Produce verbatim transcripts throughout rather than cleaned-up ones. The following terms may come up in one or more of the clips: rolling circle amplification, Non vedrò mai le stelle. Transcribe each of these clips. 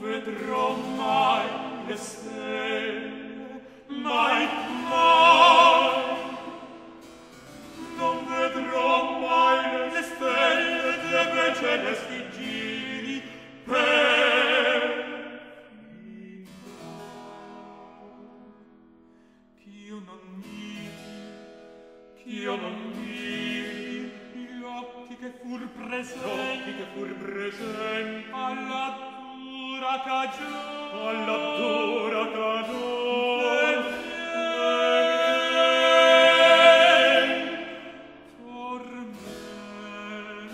Non vedrò mai le stelle, mai, mai. Non vedrò mai le stelle dei miei celesti giri per il mondo. Ch'io non miri, ch'io non miri gli occhi che fur presenti, che fur presenti alla alla dura cagione tormenti, tormenti.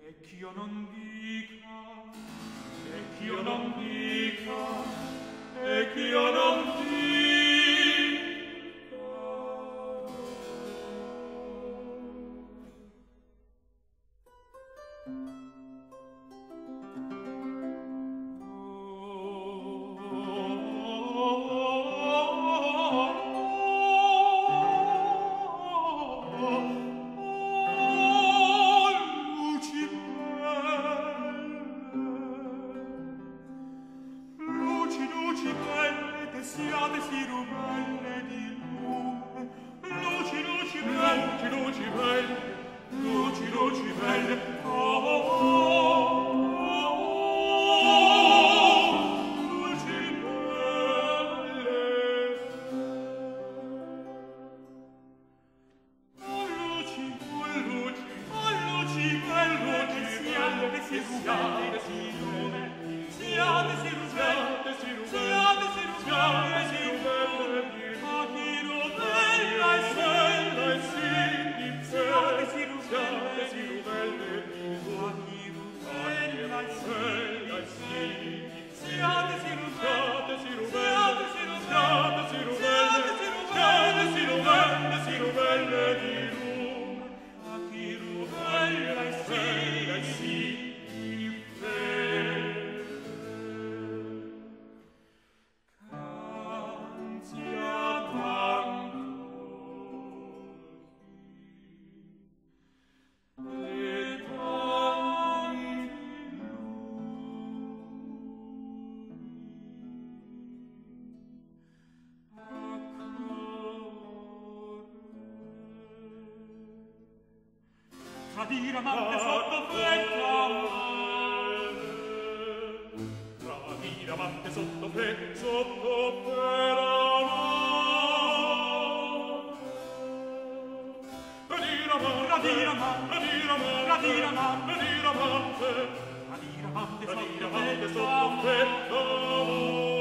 E ch'io non dica, e ch'io non dica, e ch'io non dica siate si rubelle di lume, luci, luci belle, luci, luci belle, luci, luci belle, oh, oh, oh, oh, luci belle, oh, luci, oh, luci, oh, luci belle, luci belle, si rubelle di lume, siate si rubelle, si rubelle, si Tradire amante sotto freddo, tradire amante sotto freddo, sotto freddo. Tradire amante, tradire amante, tradire amante, tradire amante, tradire amante sotto freddo.